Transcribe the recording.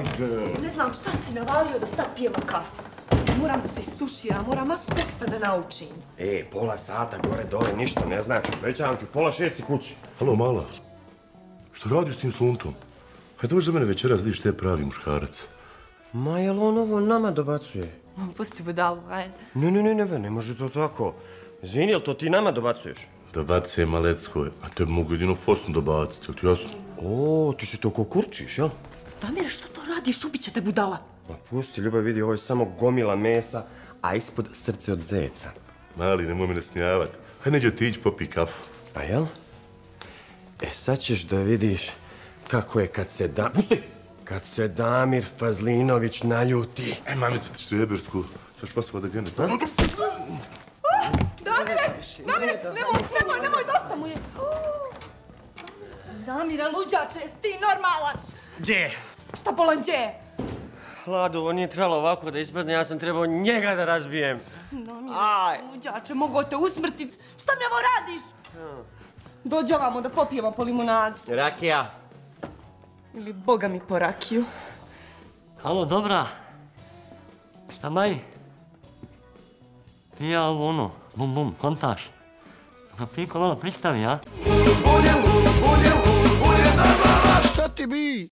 Ajde. Ne znam šta si navalio da sad pijemo kafu. Moram da se istuširam, moram masu teksta da naučim. E, pola sata gore dole, ništa ne znači. Većam ti, pola 6 si kući. Halo, mala. Što radiš tim sluntom? Hajde dođi za mene večeras, vidiš te pravi muškarac. Ma, jel on ovo nama dobacuje? Pusti budalu, ajde. Ne, ne može to tako. Izvini, jel to ti nama dobacuješ? Dobacuje Maleckoj, a te mogu jedino fosno dobaciti, jel ti jasno? O, ti si to ko kurčiš, jel? Damir, što to radiš? Ubiće te budala. Ma pusti, Ljubav, vidi, ovo je samo gomila mesa, a ispod srce od zeca. Mali, nemoj me nasmijavati. Hajde neđe ti ići popij kafu. A jel? E, sad ćeš da vidiš kako je kad se da... Pusti! Kad se Damir Fazlinović naljuti. E, Mamicu ti štrebersku. Saš pasova da gene. Damire! Damire! Nemoj, dosta mu je! Damira, luđače, si ti normalan! Đe! Šta bolan đe? Lado, ovo nije trebalo ovako da ispadne, ja sam trebao njega da razbijem. Damire, luđače, mogu te usmrtit. Šta mi ovo radiš? Dođe ovamo da popijemo po limunadu. Rakija. Ili boga mi po rakiju. Halo, dobra. Šta, Maji? Ti ja ovo ono, bum, kontaš. Kada ti kolona pristavi, a? Šta ti bi?